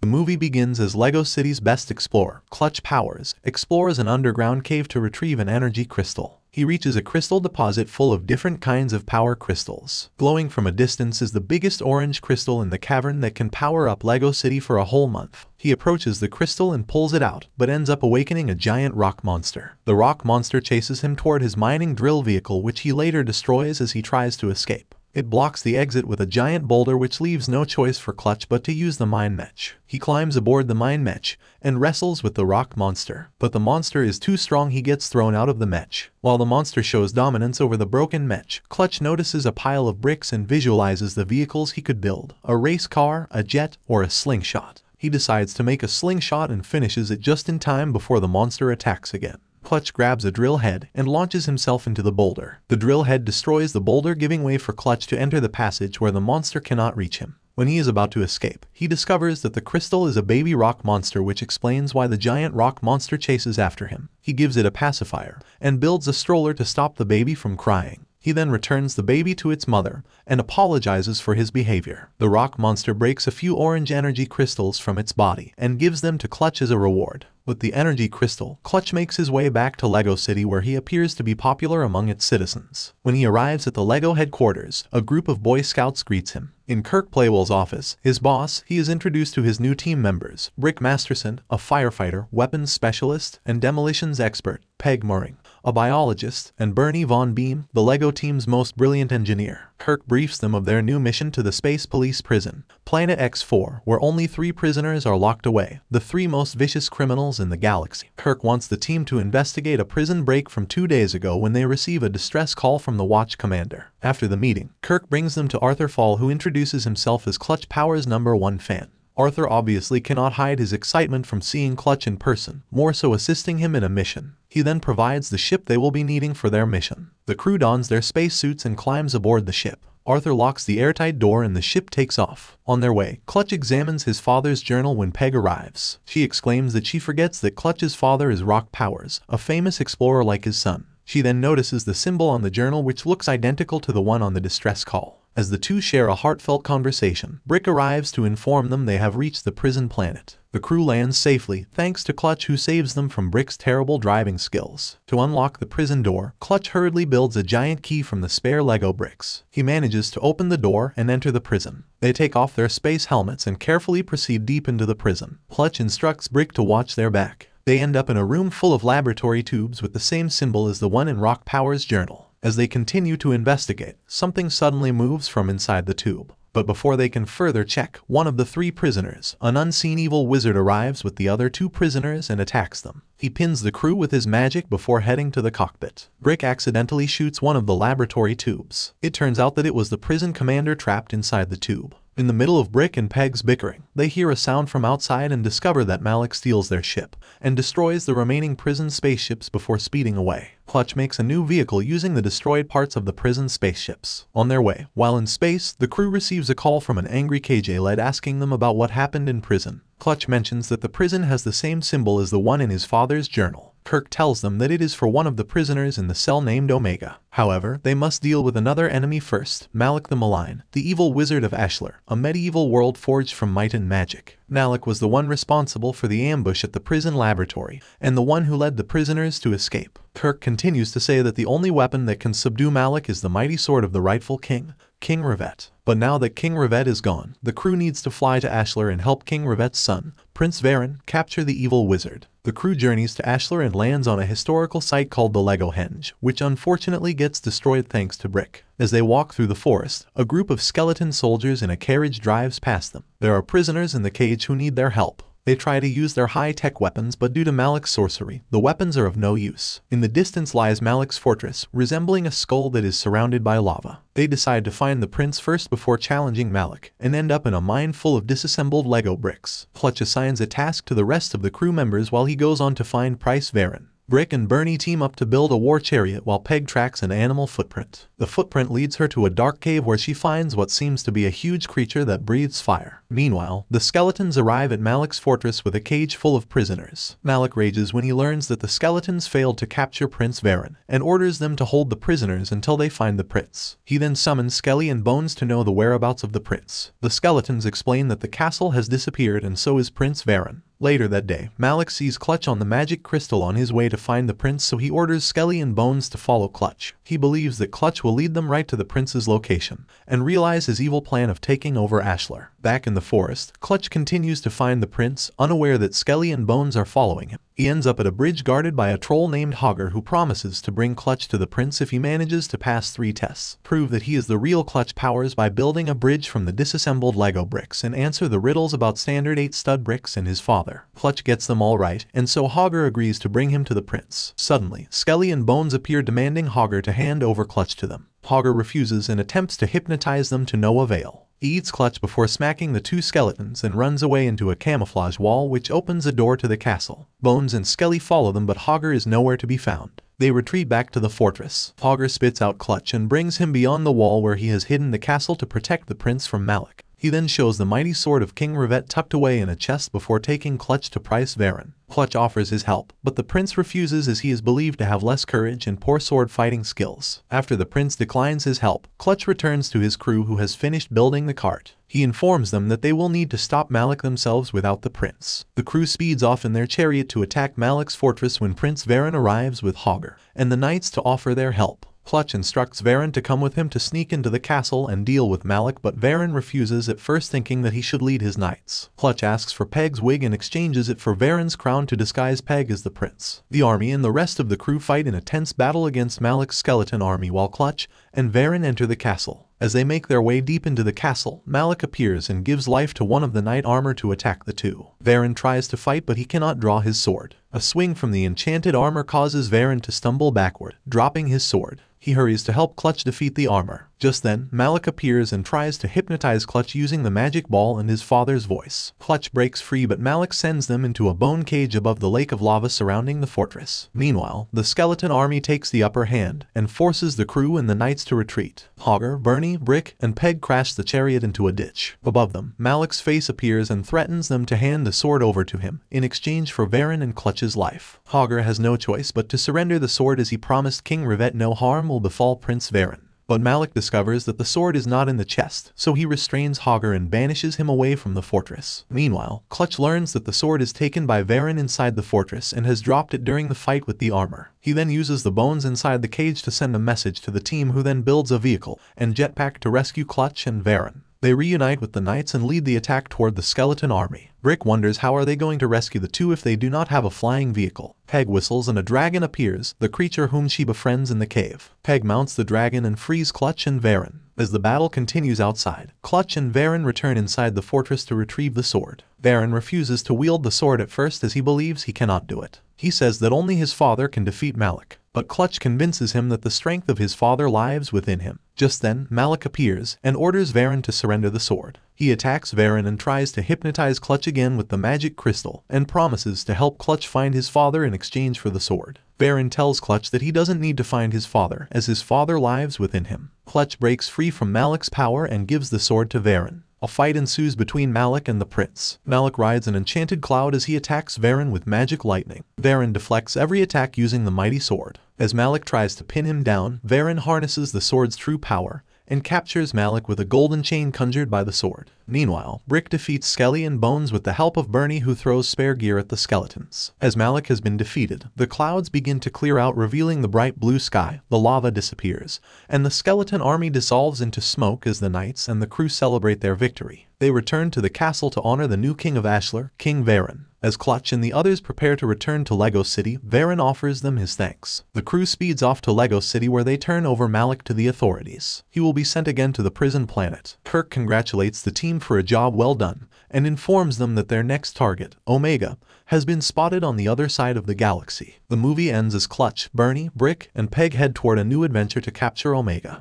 The movie begins as LEGO City's best explorer, Clutch Powers, explores an underground cave to retrieve an energy crystal. He reaches a crystal deposit full of different kinds of power crystals. Glowing from a distance is the biggest orange crystal in the cavern that can power up LEGO City for a whole month. He approaches the crystal and pulls it out, but ends up awakening a giant rock monster. The rock monster chases him toward his mining drill vehicle, which he later destroys as he tries to escape. It blocks the exit with a giant boulder, which leaves no choice for Clutch but to use the mine match. He climbs aboard the mine match and wrestles with the rock monster, but the monster is too strong. He gets thrown out of the match. While the monster shows dominance over the broken match, Clutch notices a pile of bricks and visualizes the vehicles he could build: a race car, a jet, or a slingshot. He decides to make a slingshot and finishes it just in time before the monster attacks again. Clutch grabs a drill head and launches himself into the boulder. The drill head destroys the boulder, giving way for Clutch to enter the passage where the monster cannot reach him. When he is about to escape, he discovers that the crystal is a baby rock monster, which explains why the giant rock monster chases after him. He gives it a pacifier and builds a stroller to stop the baby from crying. He then returns the baby to its mother and apologizes for his behavior. The rock monster breaks a few orange energy crystals from its body and gives them to Clutch as a reward. With the energy crystal, Clutch makes his way back to LEGO City, where he appears to be popular among its citizens. When he arrives at the LEGO headquarters, a group of Boy Scouts greets him. In Kirk Playwell's office, his boss, he is introduced to his new team members: Brick Masterson, a firefighter, weapons specialist, and demolitions expert; Peg Mooring, a biologist; and Bernie Von Beam, the LEGO team's most brilliant engineer. Kirk briefs them of their new mission to the Space Police prison, Planet X4, where only 3 prisoners are locked away, the 3 most vicious criminals in the galaxy. Kirk wants the team to investigate a prison break from 2 days ago when they receive a distress call from the watch commander. After the meeting, Kirk brings them to Arthur Fall, who introduces himself as Clutch Powers' #1 fan. Arthur obviously cannot hide his excitement from seeing Clutch in person, more so assisting him in a mission. He then provides the ship they will be needing for their mission. The crew dons their spacesuits and climbs aboard the ship. Arthur locks the airtight door and the ship takes off. On their way, Clutch examines his father's journal when Peg arrives. She exclaims that she forgets that Clutch's father is Rock Powers, a famous explorer like his son. She then notices the symbol on the journal, which looks identical to the one on the distress call. As the two share a heartfelt conversation, Brick arrives to inform them they have reached the prison planet. The crew lands safely, thanks to Clutch, who saves them from Brick's terrible driving skills. To unlock the prison door, Clutch hurriedly builds a giant key from the spare LEGO bricks. He manages to open the door and enter the prison. They take off their space helmets and carefully proceed deep into the prison. Clutch instructs Brick to watch their back. They end up in a room full of laboratory tubes with the same symbol as the one in Rock Powers' journal. As they continue to investigate, something suddenly moves from inside the tube. But before they can further check, one of the 3 prisoners, an unseen evil wizard, arrives with the other 2 prisoners and attacks them. He pins the crew with his magic before heading to the cockpit. Brick accidentally shoots one of the laboratory tubes. It turns out that it was the prison commander trapped inside the tube. In the middle of Brick and Peg's bickering, they hear a sound from outside and discover that Mallock steals their ship and destroys the remaining prison spaceships before speeding away. Clutch makes a new vehicle using the destroyed parts of the prison spaceships. On their way, while in space, the crew receives a call from an angry KJ Led asking them about what happened in prison. Clutch mentions that the prison has the same symbol as the one in his father's journal. Kirk tells them that it is for one of the prisoners in the cell named Omega. However, they must deal with another enemy first: Mallock the Malign, the evil wizard of Ashlar, a medieval world forged from might and magic. Mallock was the one responsible for the ambush at the prison laboratory, and the one who led the prisoners to escape. Kirk continues to say that the only weapon that can subdue Mallock is the mighty sword of the rightful king, King Rivet. But now that King Rivet is gone, the crew needs to fly to Ashlar and help King Rivet's son, Prince Varen, capture the evil wizard. The crew journeys to Ashlar and lands on a historical site called the LEGO Henge, which unfortunately gets destroyed thanks to Brick. As they walk through the forest, a group of skeleton soldiers in a carriage drives past them. There are prisoners in the cage who need their help. They try to use their high-tech weapons, but due to Mallock's sorcery, the weapons are of no use. In the distance lies Mallock's fortress, resembling a skull that is surrounded by lava. They decide to find the prince first before challenging Mallock, and end up in a mine full of disassembled LEGO bricks. Clutch assigns a task to the rest of the crew members while he goes on to find Prince Varen. Brick and Bernie team up to build a war chariot while Peg tracks an animal footprint. The footprint leads her to a dark cave where she finds what seems to be a huge creature that breathes fire. Meanwhile, the skeletons arrive at Mallock's fortress with a cage full of prisoners. Mallock rages when he learns that the skeletons failed to capture Prince Varen, and orders them to hold the prisoners until they find the prince. He then summons Skelly and Bones to know the whereabouts of the prince. The skeletons explain that the castle has disappeared and so is Prince Varen. Later that day, Mallock sees Clutch on the magic crystal on his way to find the prince, so he orders Skelly and Bones to follow Clutch. He believes that Clutch will lead them right to the prince's location, and realize his evil plan of taking over Ashlar. Back in the forest, Clutch continues to find the prince, unaware that Skelly and Bones are following him. He ends up at a bridge guarded by a troll named Hogger, who promises to bring Clutch to the prince if he manages to pass 3 tests, prove that he is the real Clutch Powers by building a bridge from the disassembled Lego bricks, and answer the riddles about standard 8 stud bricks and his father. Clutch gets them all right, and so Hogger agrees to bring him to the prince. Suddenly, Skelly and Bones appear demanding Hogger to hand over Clutch to them. Hogger refuses and attempts to hypnotize them to no avail. He eats Clutch before smacking the 2 skeletons and runs away into a camouflage wall, which opens a door to the castle. Bones and Skelly follow them, but Hogger is nowhere to be found. They retreat back to the fortress. Hogger spits out Clutch and brings him beyond the wall where he has hidden the castle to protect the prince from Mallock. He then shows the mighty sword of King Rivet tucked away in a chest before taking Clutch to Prince Varen. Clutch offers his help, but the prince refuses as he is believed to have less courage and poor sword fighting skills. After the prince declines his help, Clutch returns to his crew who has finished building the cart. He informs them that they will need to stop Mallock themselves without the prince. The crew speeds off in their chariot to attack Mallock's fortress when Prince Varen arrives with Hogger and the knights to offer their help. Clutch instructs Varen to come with him to sneak into the castle and deal with Mallock, but Varen refuses at first, thinking that he should lead his knights. Clutch asks for Peg's wig and exchanges it for Varen's crown to disguise Peg as the prince. The army and the rest of the crew fight in a tense battle against Mallock's skeleton army while Clutch and Varen enter the castle. As they make their way deep into the castle, Mallock appears and gives life to one of the knight armor to attack the 2. Varen tries to fight, but he cannot draw his sword. A swing from the enchanted armor causes Varen to stumble backward, dropping his sword. He hurries to help Clutch defeat the armor. Just then, Mallock appears and tries to hypnotize Clutch using the magic ball and his father's voice. Clutch breaks free, but Mallock sends them into a bone cage above the lake of lava surrounding the fortress. Meanwhile, the skeleton army takes the upper hand and forces the crew and the knights to retreat. Hogger, Bernie, Brick, and Peg crash the chariot into a ditch. Above them, Mallock's face appears and threatens them to hand the sword over to him in exchange for Varen and Clutch's life. Hogger has no choice but to surrender the sword, as he promised King Rivet no harm will befall Prince Varen. But Mallock discovers that the sword is not in the chest, so he restrains Hogger and banishes him away from the fortress. Meanwhile, Clutch learns that the sword is taken by Varen inside the fortress and has dropped it during the fight with the armor. He then uses the bones inside the cage to send a message to the team, who then builds a vehicle and jetpack to rescue Clutch and Varen. They reunite with the knights and lead the attack toward the skeleton army. Brick wonders how are they going to rescue the 2 if they do not have a flying vehicle. Peg whistles and a dragon appears, the creature whom she befriends in the cave. Peg mounts the dragon and frees Clutch and Varen. As the battle continues outside, Clutch and Varen return inside the fortress to retrieve the sword. Varen refuses to wield the sword at first, as he believes he cannot do it. He says that only his father can defeat Mallock, but Clutch convinces him that the strength of his father lies within him. Just then, Mallock appears and orders Varen to surrender the sword. He attacks Varen and tries to hypnotize Clutch again with the magic crystal, and promises to help Clutch find his father in exchange for the sword. Varen tells Clutch that he doesn't need to find his father, as his father lives within him. Clutch breaks free from Mallock's power and gives the sword to Varen. A fight ensues between Mallock and the prince. Mallock rides an enchanted cloud as he attacks Varen with magic lightning. Varen deflects every attack using the mighty sword. As Mallock tries to pin him down, Varen harnesses the sword's true power and captures Mallock with a golden chain conjured by the sword. Meanwhile, Brick defeats Skelly and Bones with the help of Bernie, who throws spare gear at the skeletons. As Mallock has been defeated, the clouds begin to clear out, revealing the bright blue sky. The lava disappears, and the skeleton army dissolves into smoke as the knights and the crew celebrate their victory. They return to the castle to honor the new king of Ashlar, King Varen. As Clutch and the others prepare to return to LEGO City, Varen offers them his thanks. The crew speeds off to LEGO City, where they turn over Mallock to the authorities. He will be sent again to the prison planet. Kirk congratulates the team for a job well done, and informs them that their next target, Omega, has been spotted on the other side of the galaxy. The movie ends as Clutch, Bernie, Brick, and Peg head toward a new adventure to capture Omega.